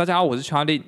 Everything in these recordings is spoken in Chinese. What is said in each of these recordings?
大家好，我是 Charlie，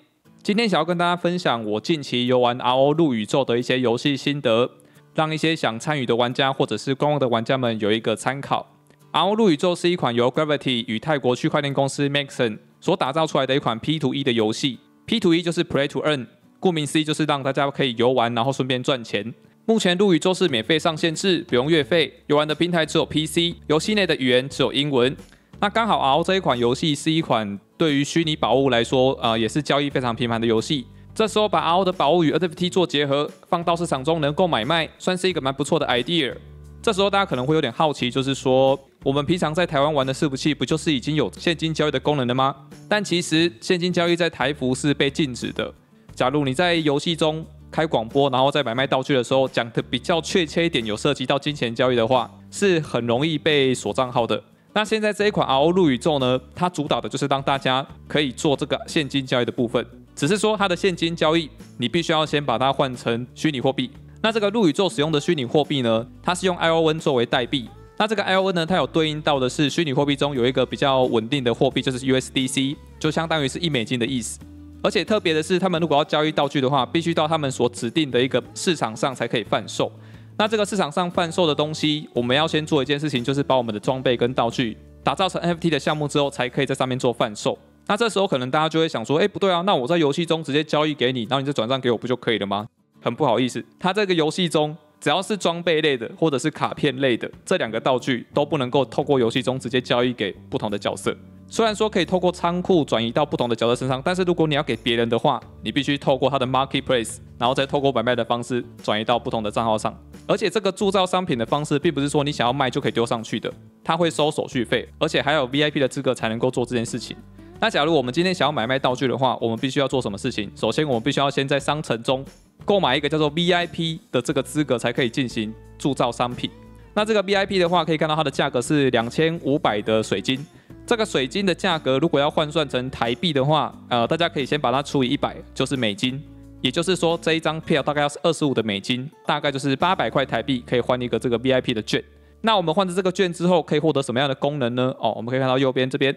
今天想要跟大家分享我近期游玩 RO 陆宇宙的一些游戏心得，让一些想参与的玩家或者是观望的玩家们有一个参考。RO 陆宇宙是一款由 Gravity 与泰国区块链公司 Maxon 所打造出来的一款 P2E 的游戏。P2E 就是 Play to earn， 顾名思义就是让大家可以游玩，然后顺便赚钱。目前陆宇宙是免费上线制，不用月费。游玩的平台只有 PC， 游戏内的语言只有英文。那刚好 RO 这一款游戏是一款对于虚拟宝物来说，也是交易非常频繁的游戏。这时候把 RO 的宝物与 NFT 做结合，放到市场中能够买卖，算是一个蛮不错的 idea。这时候大家可能会有点好奇，就是说我们平常在台湾玩的伺服器，不就是已经有现金交易的功能了吗？但其实现金交易在台服是被禁止的。假如你在游戏中开广播，然后在买卖道具的时候讲的比较确切一点，有涉及到金钱交易的话，是很容易被锁账号的。那现在这一款 RO 陆宇宙呢，它主导的就是让大家可以做这个现金交易的部分，只是说它的现金交易，你必须要先把它换成虚拟货币。那这个陆宇宙使用的虚拟货币呢，它是用 ION 作为代币。那这个 ION 呢，它有对应到的是虚拟货币中有一个比较稳定的货币，就是 USDC， 就相当于是1美金的意思。而且特别的是，他们如果要交易道具的话，必须到他们所指定的一个市场上才可以贩售。那这个市场上贩售的东西，我们要先做一件事情，就是把我们的装备跟道具打造成 NFT 的项目之后，才可以在上面做贩售。那这时候可能大家就会想说，不对啊，那我在游戏中直接交易给你，然后你再转账给我不就可以了吗？很不好意思，它这个游戏中只要是装备类的或者是卡片类的这两个道具都不能够透过游戏中直接交易给不同的角色。虽然说可以透过仓库转移到不同的角色身上，但是如果你要给别人的话，你必须透过它的 Marketplace， 然后再透过买卖的方式转移到不同的账号上。而且这个铸造商品的方式并不是说你想要卖就可以丢上去的，它会收手续费，而且还有 VIP 的资格才能够做这件事情。那假如我们今天想要买卖道具的话，我们必须要做什么事情？首先我们必须要先在商城中购买一个叫做 VIP 的这个资格，才可以进行铸造商品。那这个 VIP 的话，可以看到它的价格是2500的水晶。这个水晶的价格如果要换算成台币的话，大家可以先把它除以100，就是美金。也就是说，这一张票大概要是25的美金，大概就是800块台币可以换一个这个 VIP 的券。那我们换成这个券之后，可以获得什么样的功能呢？我们可以看到右边这边，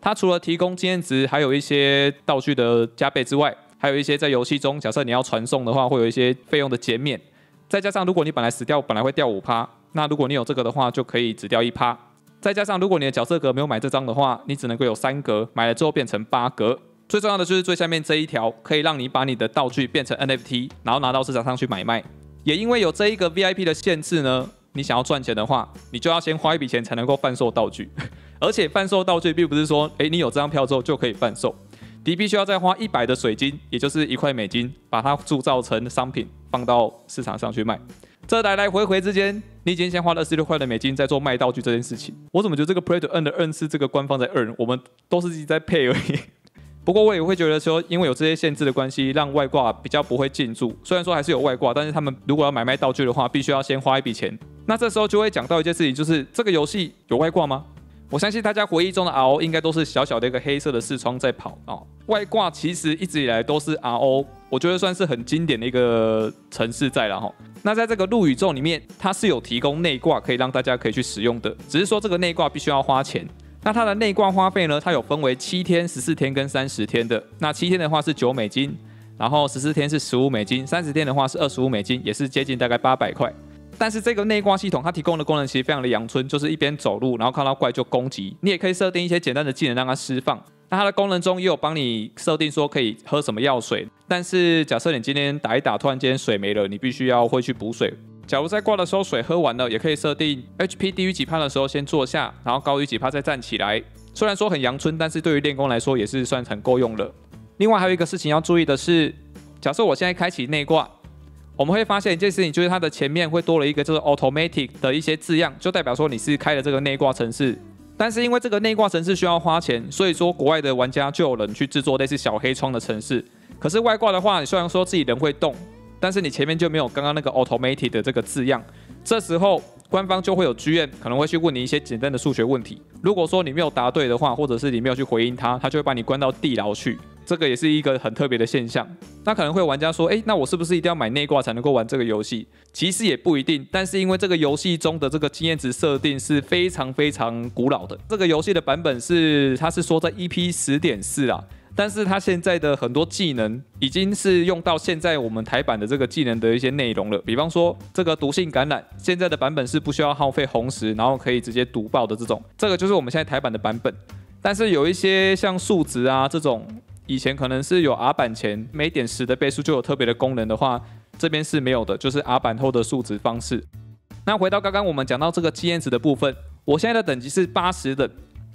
它除了提供经验值，还有一些道具的加倍之外。还有一些在游戏中，假设你要传送的话，会有一些费用的减免。再加上，如果你本来死掉，本来会掉 5%， 那如果你有这个的话，就可以只掉 1%。再加上，如果你的角色格没有买这张的话，你只能够有3格，买了之后变成8格。最重要的就是最下面这一条，可以让你把你的道具变成 NFT， 然后拿到市场上去买卖。也因为有这一个 VIP 的限制呢，你想要赚钱的话，你就要先花一笔钱才能够贩售道具，而且贩售道具并不是说，你有这张票之后就可以贩售。你必须要再花100的水晶，也就是1块美金，把它铸造成商品，放到市场上去卖。这来来回回之间，你已经先花了26块的美金在做卖道具这件事情。我怎么觉得这个 Play to Earn 的 Earn 是这个官方在 Earn， 我们都是自己在配而已。不过我也会觉得说，因为有这些限制的关系，让外挂比较不会进驻。虽然说还是有外挂，但是他们如果要买卖道具的话，必须要先花一笔钱。那这时候就会讲到一件事情，就是这个游戏有外挂吗？我相信大家回忆中的 RO 应该都是小小的一个黑色的视窗在跑外挂其实一直以来都是 RO， 我觉得算是很经典的一个程式在了哈。那在这个陆宇宙里面，它是有提供内挂可以让大家可以去使用的，只是说这个内挂必须要花钱。那它的内挂花费呢，它有分为7天、14天跟30天的。那7天的话是9美金，然后14天是15美金，30天的话是25美金，也是接近大概800块。但是这个内挂系统它提供的功能其实非常的阳春，就是一边走路，然后看到怪就攻击。你也可以设定一些简单的技能让它释放。那它的功能中也有帮你设定说可以喝什么药水，但是假设你今天打一打，突然间水没了，你必须要会去补水。假如在挂的时候水喝完了，也可以设定 HP 低于几%的时候先坐下，然后高于几%再站起来。虽然说很阳春，但是对于练功来说也是算很够用了。另外还有一个事情要注意的是，假设我现在开启内挂。我们会发现一件事情，就是它的前面会多了一个就是 automatic 的一些字样，就代表说你是开了这个内挂程式。但是因为这个内挂程式需要花钱，所以说国外的玩家就有人去制作类似小黑窗的程式。可是外挂的话，你虽然说自己人会动，但是你前面就没有刚刚那个 automatic 的这个字样。这时候官方就会有GM可能会去问你一些简单的数学问题。如果说你没有答对的话，或者是你没有去回应它，它就会把你关到地牢去。这个也是一个很特别的现象。那可能会有玩家说，那我是不是一定要买内挂才能够玩这个游戏？其实也不一定，但是因为这个游戏中的这个经验值设定是非常非常古老的。这个游戏的版本是，它是说在 EP 10.4 啊。但是他现在的很多技能已经是用到现在我们台版的这个技能的一些内容了。比方说这个毒性感染，现在的版本是不需要耗费红石，然后可以直接毒爆的这种，这个就是我们现在台版的版本。但是有一些像数值啊这种，以前可能是有 R 版前每点10的倍数就有特别的功能的话，这边是没有的，就是 R 版后的数值方式。那回到刚刚我们讲到这个经验值的部分，我现在的等级是80等。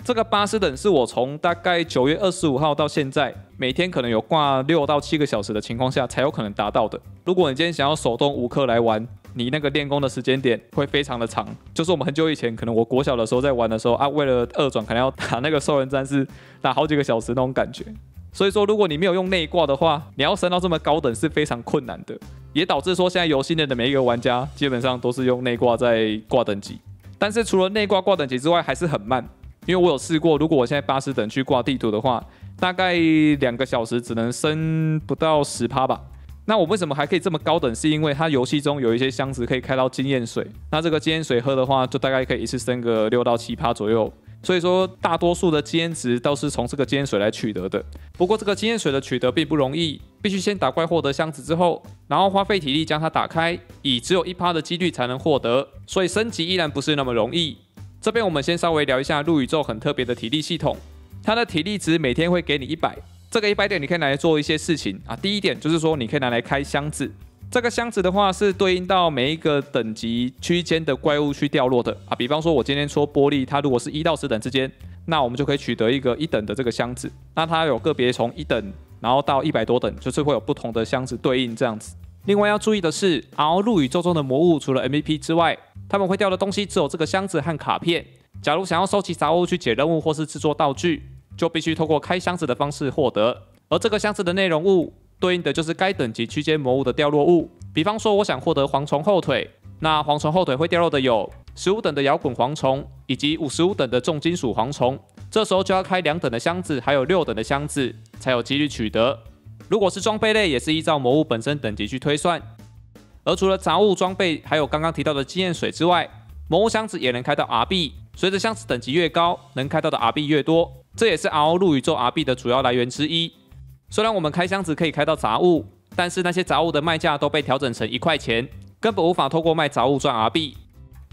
这个80等是我从大概9月25号到现在，每天可能有挂6到7个小时的情况下才有可能达到的。如果你今天想要手动无氪来玩，你那个练功的时间点会非常的长。就是我们很久以前，可能我国小的时候在玩的时候啊，为了2转可能要打那个兽人战士，打好几个小时那种感觉。所以说，如果你没有用内挂的话，你要升到这么高等是非常困难的，也导致说现在游戏内的每一个玩家基本上都是用内挂在挂等级。但是除了内挂挂等级之外，还是很慢。 因为我有试过，如果我现在80等去挂地图的话，大概2个小时只能升不到10%吧。那我为什么还可以这么高等？是因为它游戏中有一些箱子可以开到经验水，那这个经验水喝的话，就大概可以一次升个6到7%左右。所以说，大多数的经验值都是从这个经验水来取得的。不过这个经验水的取得并不容易，必须先打怪获得箱子之后，然后花费体力将它打开，以只有1%的几率才能获得，所以升级依然不是那么容易。 这边我们先稍微聊一下陆宇宙很特别的体力系统，它的体力值每天会给你100，这个100点你可以拿来做一些事情啊。第一点就是说你可以拿来开箱子，这个箱子的话是对应到每一个等级区间的怪物去掉落的啊。比方说我今天戳玻璃，它如果是1到10等之间，那我们就可以取得一个1等的这个箱子。那它有个别从1等然后到100多等，就是会有不同的箱子对应这样子。另外要注意的是，RO陆宇宙中的魔物除了 MVP 之外， 他们会掉的东西只有这个箱子和卡片。假如想要收集杂物去解任务或是制作道具，就必须透过开箱子的方式获得。而这个箱子的内容物对应的就是该等级区间魔物的掉落物。比方说，我想获得蝗虫后腿，那蝗虫后腿会掉落的有15等的摇滚蝗虫以及55等的重金属蝗虫。这时候就要开2等的箱子，还有6等的箱子才有几率取得。如果是装备类，也是依照魔物本身等级去推算。 而除了杂物、装备，还有刚刚提到的经验水之外，魔物箱子也能开到 RB。随着箱子等级越高，能开到的 RB 越多，这也是 RO 陆宇宙 RB 的主要来源之一。虽然我们开箱子可以开到杂物，但是那些杂物的卖价都被调整成1块钱，根本无法透过卖杂物赚 RB。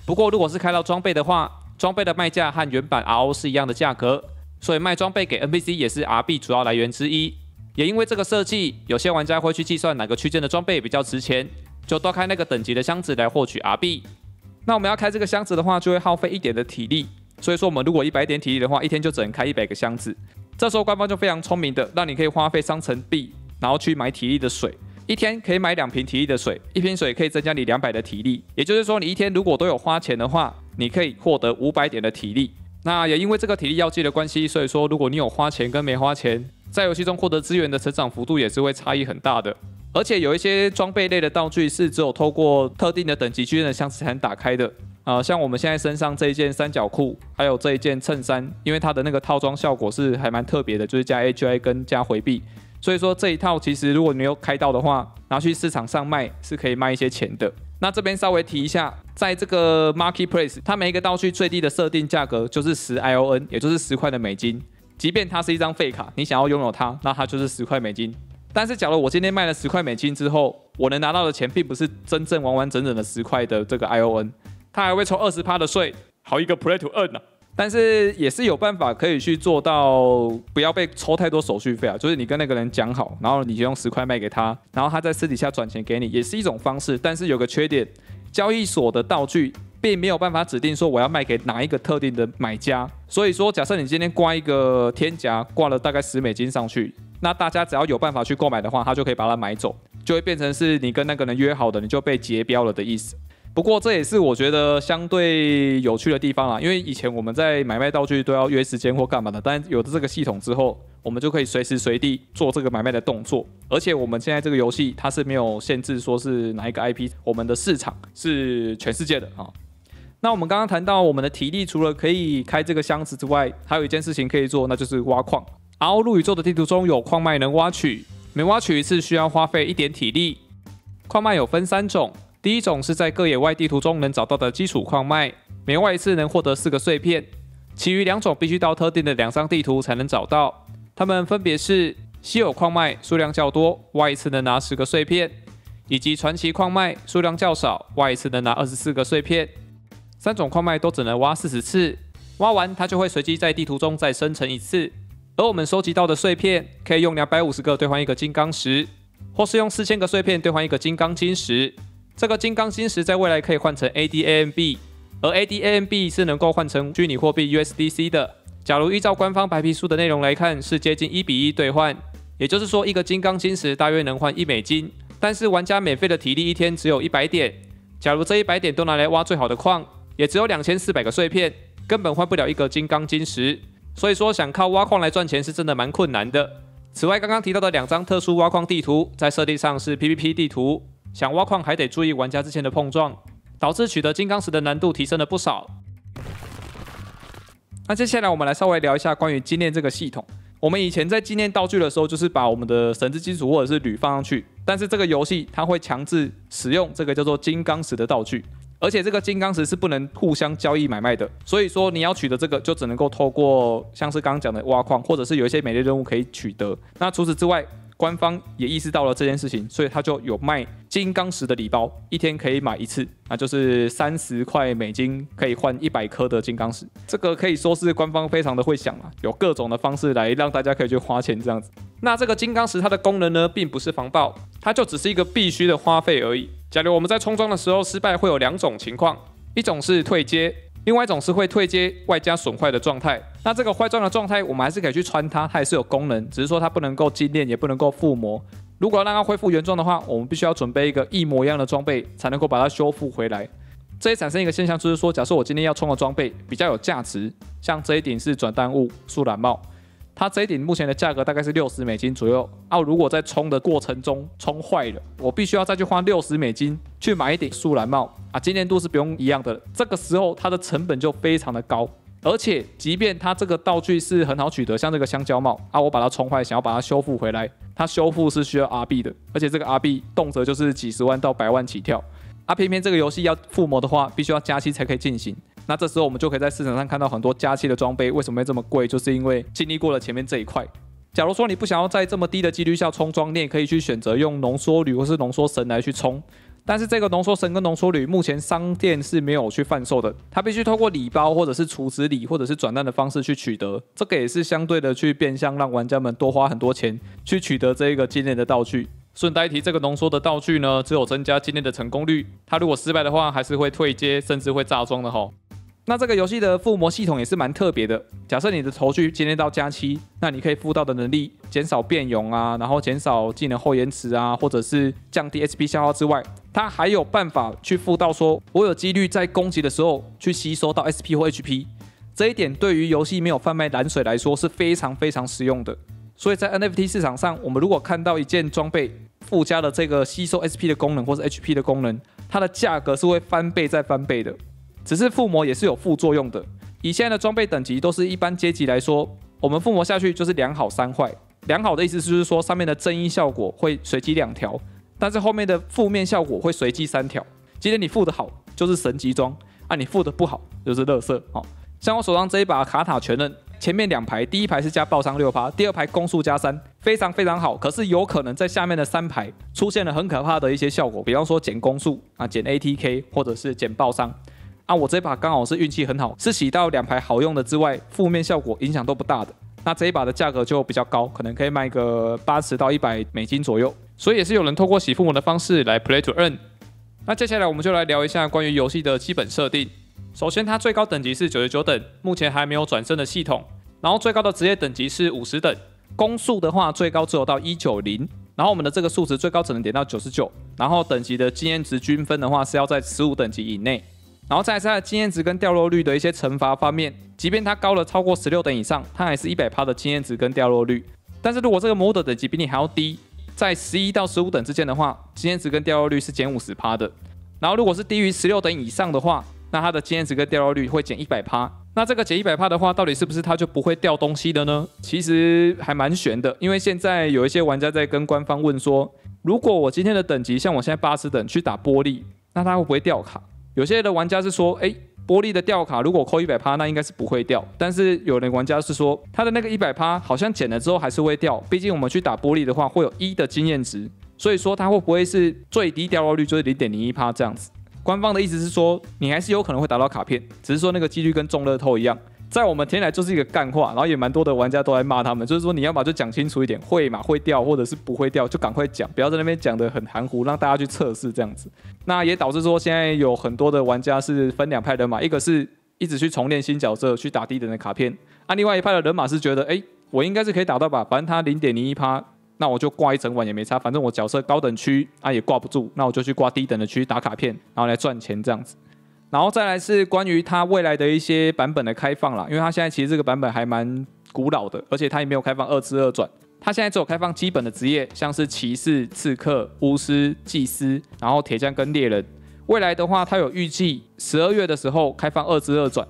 不过如果是开到装备的话，装备的卖价和原版 RO 是一样的价格，所以卖装备给 NPC 也是 RB 主要来源之一。也因为这个设计，有些玩家会去计算哪个区间的装备比较值钱。 就多开那个等级的箱子来获取 RB。那我们要开这个箱子的话，就会耗费1点的体力。所以说，我们如果100点体力的话，一天就只能开100个箱子。这时候官方就非常聪明的，让你可以花费商城币，然后去买体力的水。一天可以买2瓶体力的水，1瓶水可以增加你200的体力。也就是说，你一天如果都有花钱的话，你可以获得500点的体力。那也因为这个体力药剂的关系，所以说如果你有花钱跟没花钱，在游戏中获得资源的成长幅度也是会差异很大的。 而且有一些装备类的道具是只有透过特定的等级区间的箱子才能打开的啊，像我们现在身上这一件三角裤，还有这一件衬衫，因为它的那个套装效果是还蛮特别的，就是加 AGI 跟加回避，所以说这一套其实如果你有开到的话，拿去市场上卖是可以卖一些钱的。那这边稍微提一下，在这个 Marketplace， 它每一个道具最低的设定价格就是10 ION， 也就是10块的美金，即便它是一张废卡，你想要拥有它，那它就是10块美金。 但是，假如我今天卖了10块美金之后，我能拿到的钱并不是真正完完整整的10块的这个 ION， 它还会抽20%的税，好一个 Play to earn 啊！但是也是有办法可以去做到不要被抽太多手续费啊，就是你跟那个人讲好，然后你就用10块卖给他，然后他在私底下转钱给你，也是一种方式。但是有个缺点，交易所的道具并没有办法指定说我要卖给哪一个特定的买家，所以说假设你今天挂一个天夹，挂了大概10美金上去。 那大家只要有办法去购买的话，他就可以把它买走，就会变成是你跟那个人约好的，你就被结标了的意思。不过这也是我觉得相对有趣的地方啦，因为以前我们在买卖道具都要约时间或干嘛的，但有了这个系统之后，我们就可以随时随地做这个买卖的动作。而且我们现在这个游戏它是没有限制说是哪一个 IP， 我们的市场是全世界的啊。那我们刚刚谈到我们的体力，除了可以开这个箱子之外，还有一件事情可以做，那就是挖矿。 RO 陆宇宙的地图中有矿脉能挖取，每挖取一次需要花费1点体力。矿脉有分3种，第一种是在各野外地图中能找到的基础矿脉，每挖一次能获得4个碎片，其余2种必须到特定的2张地图才能找到。它们分别是稀有矿脉数量较多，挖一次能拿10个碎片，以及传奇矿脉数量较少，挖一次能拿24个碎片。三种矿脉都只能挖40次，挖完它就会随机在地图中再生成一次。而我们收集到的碎片，可以用250个兑换一个金刚石，或是用4000个碎片兑换一个金刚晶石。这个金刚晶石在未来可以换成 ADAMB， 而 ADAMB 是能够换成虚拟货币 USDC 的。假如依照官方白皮书的内容来看，是接近1:1兑换，也就是说一个金刚晶石大约能换1美金。但是玩家免费的体力一天只有100点，假如这100点都拿来挖最好的矿，也只有2400个碎片，根本换不了一个金刚晶石。所以说想靠挖矿来赚钱是真的蛮困难的。此外，刚刚提到的2张特殊挖矿地图，在设定上是 PVP 地图。想挖矿还得注意玩家之间的碰撞，导致取得金刚石的难度提升了不少。那接下来我们来稍微聊一下关于精炼这个系统。我们以前在精炼道具的时候，就是把我们的绳子金属或者是铝放上去，但是这个游戏它会强制使用这个叫做金刚石的道具，而且这个金刚石是不能互相交易买卖的，所以说你要取得这个就只能够透过像是刚刚讲的挖矿，或者是有一些美丽任务可以取得。那除此之外，官方也意识到了这件事情，所以他就有卖金刚石的礼包，一天可以买一次，那就是30块美金可以换100颗的金刚石。这个可以说是官方非常的会想啦，有各种的方式来让大家可以去花钱这样子。那这个金刚石它的功能呢，并不是防爆，它就只是一个必须的花费而已。假如我们在冲撞的时候失败，会有2种情况，一种是退阶，另外一种是会退阶外加损坏的状态。那这个坏状的状态，我们还是可以去穿它，它也是有功能，只是说它不能够精炼，也不能够附魔。如果要让它恢复原状的话，我们必须要准备一个一模一样的装备，才能够把它修复回来。这也产生一个现象，就是说，假设我今天要充的装备比较有价值，像这一顶是转蛋物素染帽，它这一顶目前的价格大概是60美金左右。啊，如果在充的过程中充坏了，我必须要再去花60美金去买一顶素染帽。啊，今年度是不用一样的，这个时候它的成本就非常的高，而且即便它这个道具是很好取得，像这个香蕉帽啊，我把它冲坏，想要把它修复回来，它修复是需要 RB 的，而且这个 RB 动辄就是几十万到100万起跳，啊，偏偏这个游戏要附魔的话，必须要加期才可以进行。那这时候我们就可以在市场上看到很多加期的装备为什么会这么贵，就是因为经历过了前面这一块。假如说你不想要在这么低的几率下冲装，你也可以去选择用浓缩铝或是浓缩绳来去冲。但是这个浓缩绳跟浓缩铝目前商店是没有去贩售的，它必须透过礼包或者是储值礼或者是转蛋的方式去取得，这个也是相对的去变相让玩家们多花很多钱去取得这个精炼的道具。顺带一提，这个浓缩的道具呢，只有增加精炼的成功率，它如果失败的话还是会退阶，甚至会炸装的吼。那这个游戏的附魔系统也是蛮特别的，假设你的头去精炼到加7，那你可以附到的能力减少变容啊，然后减少技能后延迟啊，或者是降低 HP 消耗之外，它还有办法去附到说我有几率在攻击的时候去吸收到 SP 或 HP， 这一点对于游戏没有贩卖蓝水来说是非常非常实用的。所以在 NFT 市场上，我们如果看到一件装备附加了这个吸收 SP 的功能或是 HP 的功能，它的价格是会翻倍再翻倍的。只是附魔也是有副作用的，以现在的装备等级都是一般阶级来说，我们附魔下去就是2好3坏。2好的意思就是说上面的正一效果会随机2条，但是后面的负面效果会随机3条。今天你附的好就是神级装，啊你附的不好就是垃圾哦。像我手上这一把卡塔全刃，前面2排，第一排是加爆伤 6%， 第二排攻速加3%，非常非常好。可是有可能在下面的3排出现了很可怕的一些效果，比方说减攻速啊、减 ATK 或者是减爆伤。啊，我这一把刚好是运气很好，是洗到2排好用的之外，负面效果影响都不大的。那这一把的价格就比较高，可能可以卖个80到100美金左右。所以也是有人透过洗附魔的方式来 play to earn。那接下来我们就来聊一下关于游戏的基本设定。首先，它最高等级是99等，目前还没有转生的系统。然后最高的职业等级是50等，攻速的话最高只有到190。然后我们的这个数值最高只能点到99。然后等级的经验值均分的话是要在15等级以内。然后再来是它的经验值跟掉落率的一些惩罚方面，即便它高了超过16等以上，它还是 100% 的经验值跟掉落率。但是如果这个模的等级比你还要低，在11到15等之间的话，经验值跟掉落率是减 50% 的。然后如果是低于16等以上的话，那它的经验值跟掉落率会减 100%。那这个减 100% 的话，到底是不是它就不会掉东西的呢？其实还蛮悬的，因为现在有一些玩家在跟官方问说，如果我今天的等级像我现在80等去打玻璃，那它会不会掉卡？有些的玩家是说，哎，玻璃的掉卡如果扣 100%， 那应该是不会掉。但是有人玩家是说，他的那个 100% 好像减了之后还是会掉，毕竟我们去打玻璃的话会有1的经验值，所以说它会不会是最低掉落率就是 0.01% 这样子？官方的意思是说，你还是有可能会打到卡片，只是说那个几率跟中乐透一样。 在我们听来就是一个干话，然后也蛮多的玩家都在骂他们，就是说你要嘛就讲清楚一点，会嘛会掉，或者是不会掉就赶快讲，不要在那边讲得很含糊，让大家去测试这样子。那也导致说现在有很多的玩家是分两派人马，一个是一直去重练新角色去打低等的卡片，啊，另外一派的人马是觉得，哎，我应该是可以打到吧，反正他 0.01%， 那我就挂一整晚也没差，反正我角色高等区啊也挂不住，那我就去挂低等的区打卡片，然后来赚钱这样子。 然后再来是关于它未来的一些版本的开放啦，因为它现在其实这个版本还蛮古老的，而且它也没有开放2次2转，它现在只有开放基本的职业，像是骑士、刺客、巫师、祭司，然后铁匠跟猎人。未来的话，它有预计12月的时候开放2次2转。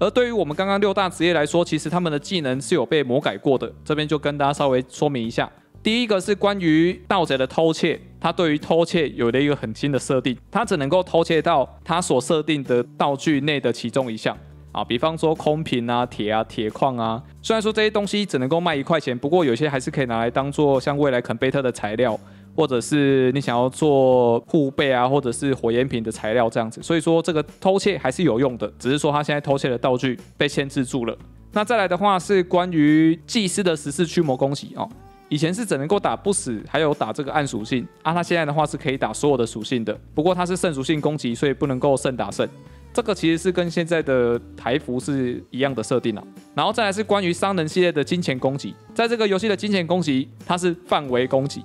而对于我们刚刚6大职业来说，其实他们的技能是有被魔改过的，这边就跟大家稍微说明一下。 第一个是关于盗贼的偷窃，他对于偷窃有了一个很新的设定，他只能够偷窃到他所设定的道具内的其中一项啊，比方说空瓶啊、铁啊、铁矿啊。虽然说这些东西只能够卖1块钱，不过有些还是可以拿来当做像未来肯贝特的材料，或者是你想要做护背啊，或者是火焰瓶的材料这样子。所以说这个偷窃还是有用的，只是说他现在偷窃的道具被限制住了。那再来的话是关于祭司的14驱魔攻击哦。 以前是只能够打不死，还有打这个暗属性啊。它现在的话是可以打所有的属性的，不过它是圣属性攻击，所以不能够圣打圣。这个其实是跟现在的台服是一样的设定啊。然后再来是关于商人系列的金钱攻击，在这个游戏的金钱攻击，它是范围攻击，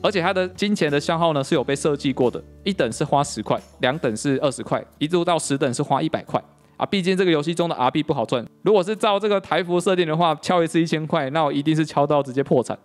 而且它的金钱的消耗呢是有被设计过的。1等是花10块，2等是20块，一路到10等是花100块。 啊，毕竟这个游戏中的 RB 不好赚。如果是照这个台服设定的话，敲一次1000块，那我一定是敲到直接破产。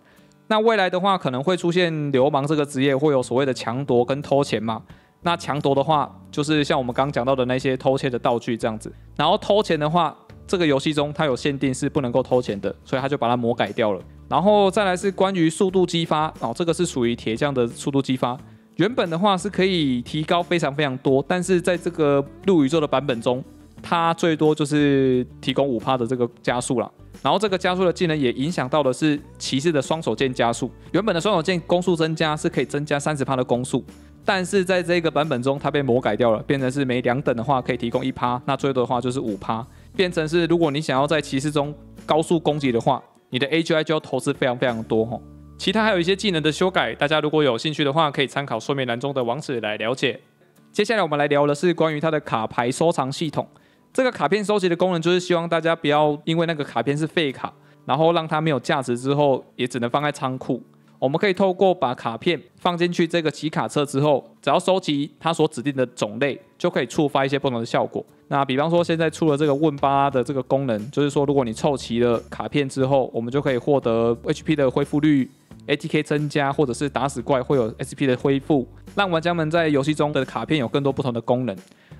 那未来的话，可能会出现流氓这个职业，会有所谓的强夺跟偷钱嘛。那强夺的话，就是像我们刚讲到的那些偷窃的道具这样子。然后偷钱的话，这个游戏中它有限定是不能够偷钱的，所以它就把它魔改掉了。然后再来是关于速度激发，哦，这个是属于铁匠的速度激发。 原本的话是可以提高非常非常多，但是在这个陆宇宙的版本中，它最多就是提供5%的这个加速啦。然后这个加速的技能也影响到的是骑士的双手剑加速。原本的双手剑攻速增加是可以增加30%的攻速，但是在这个版本中它被魔改掉了，变成是每2等的话可以提供1%，那最多的话就是5%，变成是如果你想要在骑士中高速攻击的话，你的 AGI 就要投资非常非常多吼。 其他还有一些技能的修改，大家如果有兴趣的话，可以参考说明栏中的网址来了解。接下来我们来聊的是关于它的卡牌收藏系统。这个卡片收集的功能就是希望大家不要因为那个卡片是废卡，然后让它没有价值之后，也只能放在仓库。我们可以透过把卡片放进去这个集卡册之后，只要收集它所指定的种类，就可以触发一些不同的效果。那比方说现在出了这个问吧的这个功能，就是说如果你凑齐了卡片之后，我们就可以获得 HP 的恢复率。 ATK 增加，或者是打死怪会有 SP 的恢复，让玩家们在游戏中的卡片有更多不同的功能。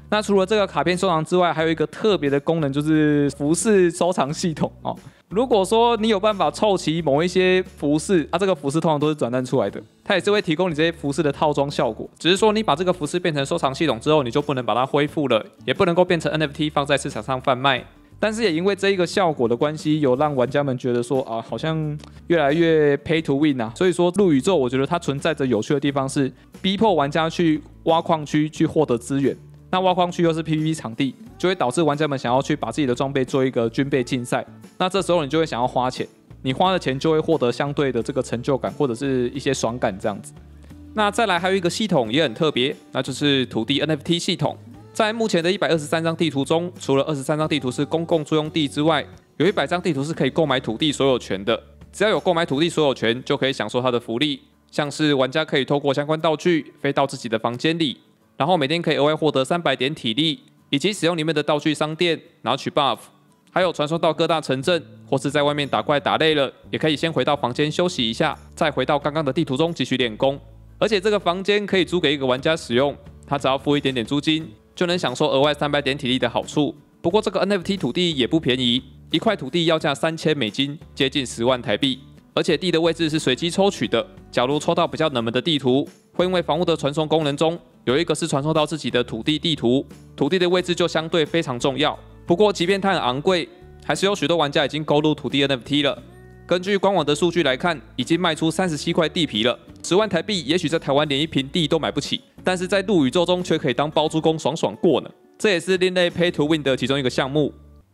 那除了这个卡片收藏之外，还有一个特别的功能，就是服饰收藏系统哦。如果说你有办法凑齐某一些服饰，啊，这个服饰通常都是转蛋出来的，它也是会提供你这些服饰的套装效果。只是说你把这个服饰变成收藏系统之后，你就不能把它恢复了，也不能够变成 NFT 放在市场上贩卖。 但是也因为这一个效果的关系，有让玩家们觉得说啊，好像越来越 Pay to win 啊。所以说，陆宇宙我觉得它存在着有趣的地方是，逼迫玩家去挖矿区去获得资源。那挖矿区又是 PVP 场地，就会导致玩家们想要去把自己的装备做一个军备竞赛。那这时候你就会想要花钱，你花的钱就会获得相对的这个成就感或者是一些爽感这样子。那再来还有一个系统也很特别，那就是土地 NFT 系统。 在目前的123张地图中，除了23张地图是公共租用地之外，有100张地图是可以购买土地所有权的。只要有购买土地所有权，就可以享受它的福利，像是玩家可以透过相关道具飞到自己的房间里，然后每天可以额外获得300点体力，以及使用里面的道具商店拿取 buff， 还有传送到各大城镇，或是在外面打怪打累了，也可以先回到房间休息一下，再回到刚刚的地图中继续练功。而且这个房间可以租给一个玩家使用，他只要付一点点租金。 就能享受额外300点体力的好处。不过这个 NFT 土地也不便宜，1块土地要价3000美金，接近10万台币。而且地的位置是随机抽取的，假如抽到比较冷门的地图，会因为房屋的传送功能中有一个是传送到自己的土地地图，土地的位置就相对非常重要。不过，即便它很昂贵，还是有许多玩家已经购入土地 NFT 了。根据官网的数据来看，已经卖出37块地皮了，10万台币，也许在台湾连一平地都买不起，但是在陆宇宙中却可以当包租公爽爽过呢。这也是另类 Pay to Win 的其中一个项目。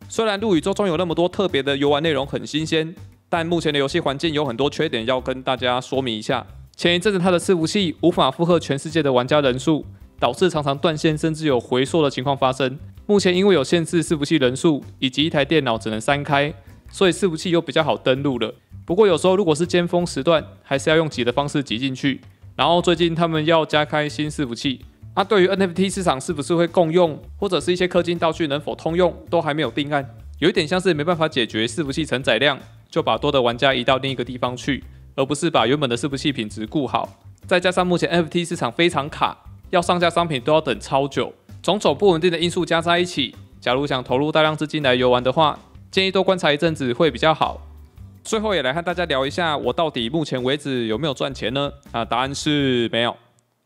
虽然陆宇宙中有那么多特别的游玩内容很新鲜，但目前的游戏环境有很多缺点要跟大家说明一下。前一阵子它的伺服器无法负荷全世界的玩家人数，导致常常断线甚至有回缩的情况发生。目前因为有限制伺服器人数，以及一台电脑只能3开，所以伺服器又比较好登录了。不过有时候如果是尖峰时段，还是要用挤的方式挤进去。然后最近他们要加开新伺服器，对于 NFT 市场是不是会共用，或者是一些氪金道具能否通用，都还没有定案。有一点像是没办法解决伺服器承载量，就把多的玩家移到另一个地方去，而不是把原本的伺服器品质顾好。再加上目前 NFT 市场非常卡，要上架商品都要等超久，种种不稳定的因素加在一起，假如想投入大量资金来游玩的话，建议多观察一阵子会比较好。最后也来和大家聊一下，我到底目前为止有没有赚钱呢？答案是没有，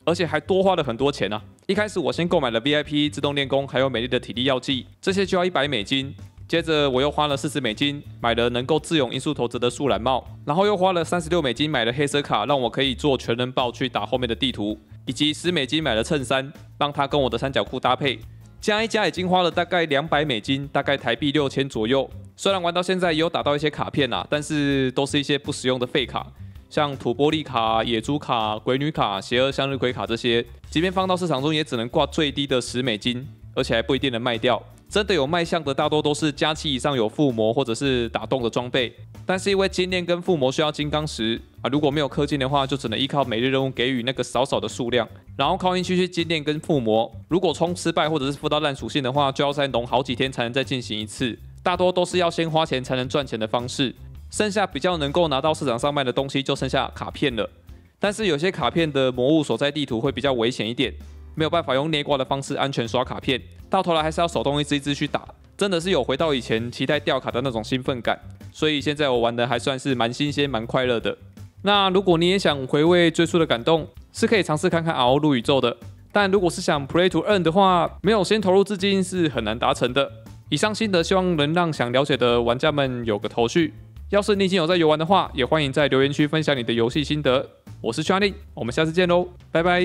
而且还多花了很多钱啊！一开始我先购买了 VIP 自动练功，还有美丽的体力药剂，这些就要100美金。接着我又花了40美金买了能够自用因素投资的素染帽，然后又花了36美金买了黑色卡，让我可以做全人爆去打后面的地图，以及10美金买了衬衫，让它跟我的三角裤搭配。加一加已经花了大概200美金，大概台币6000左右。虽然玩到现在也有打到一些卡片啦，但是都是一些不实用的废卡，像土玻璃卡、野猪卡、鬼女卡、邪恶向日葵卡这些，即便放到市场中也只能挂最低的10美金，而且还不一定能卖掉。真的有卖相的大多都是加7以上有附魔或者是打洞的装备，但是因为精炼跟附魔需要金刚石如果没有氪金的话，就只能依靠每日任务给予那个少少的数量，然后靠运气去精炼跟附魔。如果冲失败或者是附到烂属性的话，就要再农好几天才能再进行一次，大多都是要先花钱才能赚钱的方式。剩下比较能够拿到市场上卖的东西就剩下卡片了，但是有些卡片的魔物所在地图会比较危险一点，没有办法用捏挂的方式安全刷卡片，到头来还是要手动一只一只去打，真的是有回到以前期待掉卡的那种兴奋感。所以现在我玩的还算是蛮新鲜蛮快乐的。那如果你也想回味最初的感动，是可以尝试看看 RO 陆宇宙的，但如果是想 Play to earn 的话，没有先投入资金是很难达成的。以上心得希望能让想了解的玩家们有个头绪，要是你已经有在游玩的话，也欢迎在留言区分享你的游戏心得。我是CHA LIN，我们下次见喽，拜拜。